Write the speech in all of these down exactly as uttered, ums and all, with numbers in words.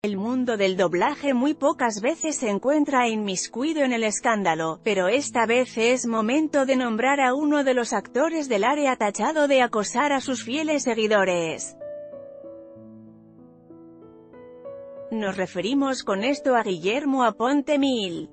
El mundo del doblaje muy pocas veces se encuentra inmiscuido en el escándalo, pero esta vez es momento de nombrar a uno de los actores del área tachado de acosar a sus fieles seguidores. Nos referimos con esto a Guillermo Aponte Mille.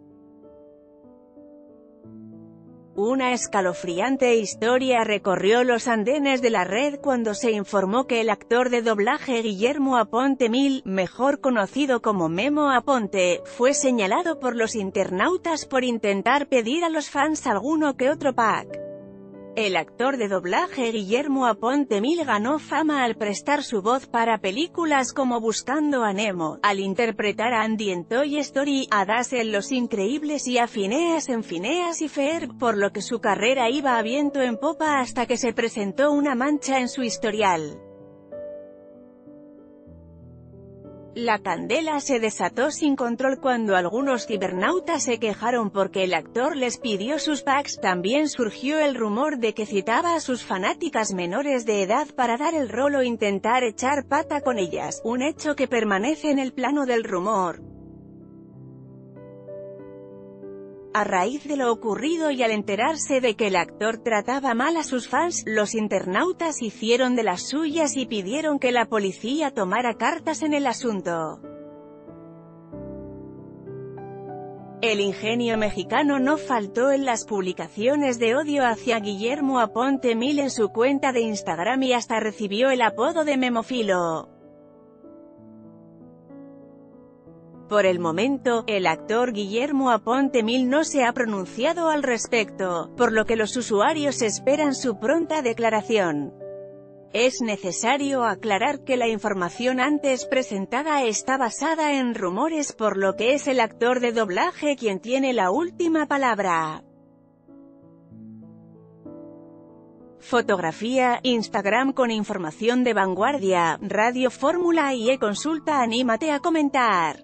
Una escalofriante historia recorrió los andenes de la red cuando se informó que el actor de doblaje Guillermo Aponte Mille, mejor conocido como Memo Aponte, fue señalado por los internautas por intentar pedir a los fans alguno que otro pack. El actor de doblaje Guillermo Aponte Mille ganó fama al prestar su voz para películas como Buscando a Nemo, al interpretar a Andy en Toy Story, a Dash en Los Increíbles y a Phineas en Phineas y Fer, por lo que su carrera iba a viento en popa hasta que se presentó una mancha en su historial. La candela se desató sin control cuando algunos cibernautas se quejaron porque el actor les pidió sus packs. También surgió el rumor de que citaba a sus fanáticas menores de edad para dar el rol o intentar echar pata con ellas, un hecho que permanece en el plano del rumor. A raíz de lo ocurrido y al enterarse de que el actor trataba mal a sus fans, los internautas hicieron de las suyas y pidieron que la policía tomara cartas en el asunto. El ingenio mexicano no faltó en las publicaciones de odio hacia Guillermo Aponte Mille en su cuenta de Instagram y hasta recibió el apodo de memófilo. Por el momento, el actor Guillermo Aponte Mille no se ha pronunciado al respecto, por lo que los usuarios esperan su pronta declaración. Es necesario aclarar que la información antes presentada está basada en rumores, por lo que es el actor de doblaje quien tiene la última palabra. Fotografía, Instagram con información de vanguardia, Radio Fórmula y E-Consulta. Anímate a comentar.